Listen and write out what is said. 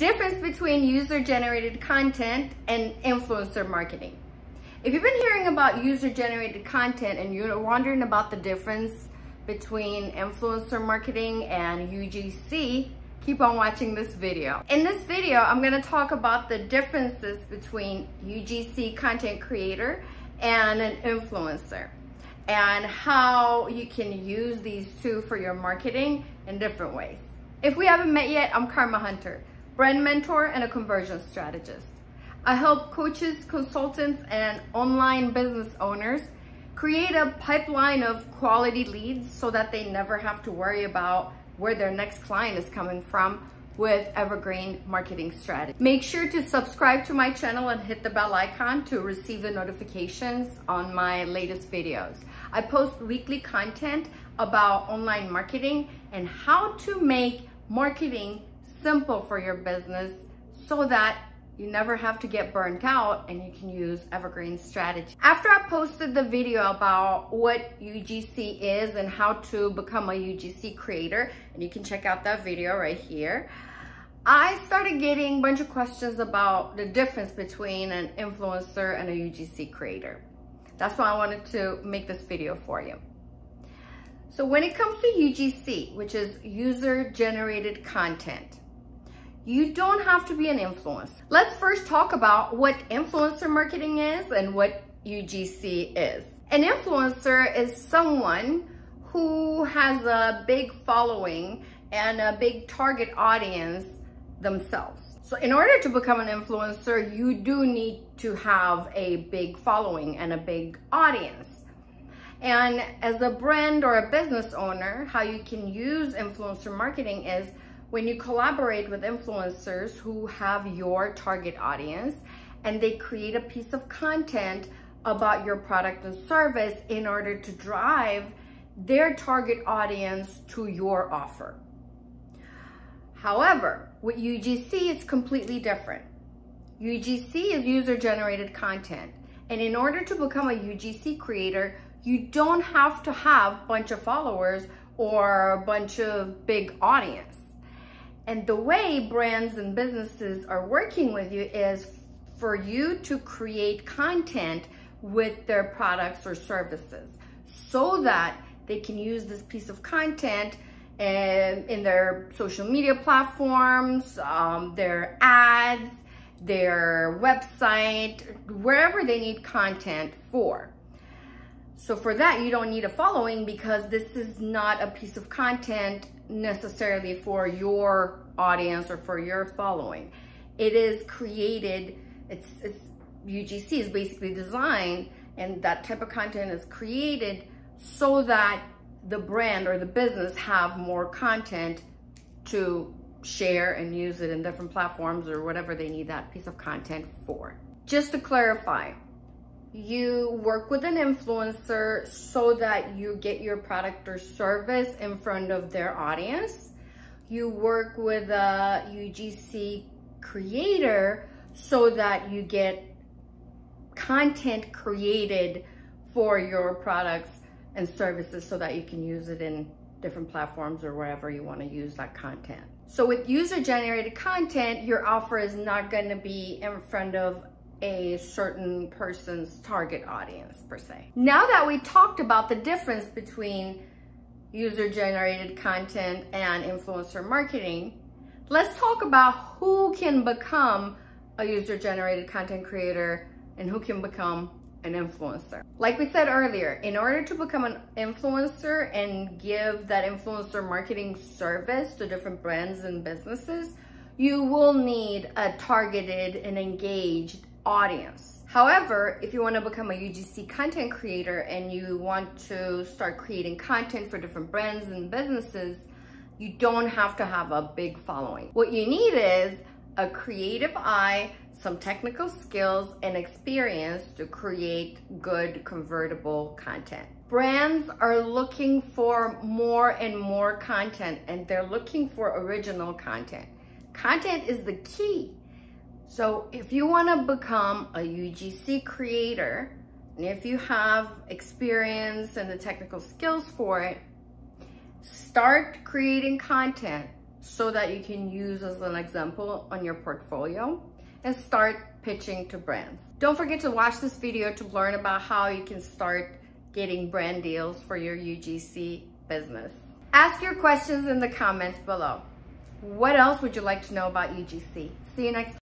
difference between user-generated content and influencer marketing. If you've been hearing about user-generated content and you're wondering about the difference between influencer marketing and UGC, keep on watching this video. In this video, I'm going to talk about the differences between UGC content creator and an influencer, and how you can use these two for your marketing in different ways. If we haven't met yet, I'm Karma Hunter, brand mentor and a conversion strategist. I help coaches, consultants, and online business owners create a pipeline of quality leads so that they never have to worry about where their next client is coming from with evergreen marketing strategy. Make sure to subscribe to my channel and hit the bell icon to receive the notifications on my latest videos. I post weekly content about online marketing and how to make marketing simple for your business so that you never have to get burnt out and you can use evergreen strategy. After I posted the video about what UGC is and how to become a UGC creator, and you can check out that video right here, I started getting a bunch of questions about the difference between an influencer and a UGC creator. That's why I wanted to make this video for you. So when it comes to UGC, which is user-generated content, you don't have to be an influencer. Let's first talk about what influencer marketing is and what UGC is. An influencer is someone who has a big following and a big target audience themselves. So in order to become an influencer, you do need to have a big following and a big audience. And as a brand or a business owner, how you can use influencer marketing is when you collaborate with influencers who have your target audience and they create a piece of content about your product and service in order to drive their target audience to your offer. However, with UGC, it's completely different. UGC is user-generated content. And in order to become a UGC creator, you don't have to have a bunch of followers or a bunch of big audience. And the way brands and businesses are working with you is for you to create content with their products or services so that they can use this piece of content in their social media platforms, their ads, their website, wherever they need content for. So for that, you don't need a following because this is not a piece of content necessarily for your audience or for your following. It is created, UGC is basically designed, and that type of content is created so that the brand or the business have more content to share and use it in different platforms or whatever they need that piece of content for. Just to clarify, you work with an influencer so that you get your product or service in front of their audience. You work with a UGC creator so that you get content created for your products and services so that you can use it in different platforms or wherever you want to use that content. So with user-generated content, your offer is not going to be in front of a certain person's target audience per se. Now that we talked about the difference between user-generated content and influencer marketing, let's talk about who can become a user-generated content creator and who can become an influencer. Like we said earlier, in order to become an influencer and give that influencer marketing service to different brands and businesses, you will need a targeted and engaged audience. However, if you want to become a UGC content creator and you want to start creating content for different brands and businesses, you don't have to have a big following. What you need is a creative eye, some technical skills, and experience to create good convertible content. Brands are looking for more and more content, and they're looking for original content. Content is the key. So if you want to become a UGC creator, and if you have experience and the technical skills for it, start creating content so that you can use as an example on your portfolio and start pitching to brands. Don't forget to watch this video to learn about how you can start getting brand deals for your UGC business. Ask your questions in the comments below. What else would you like to know about UGC? See you next time.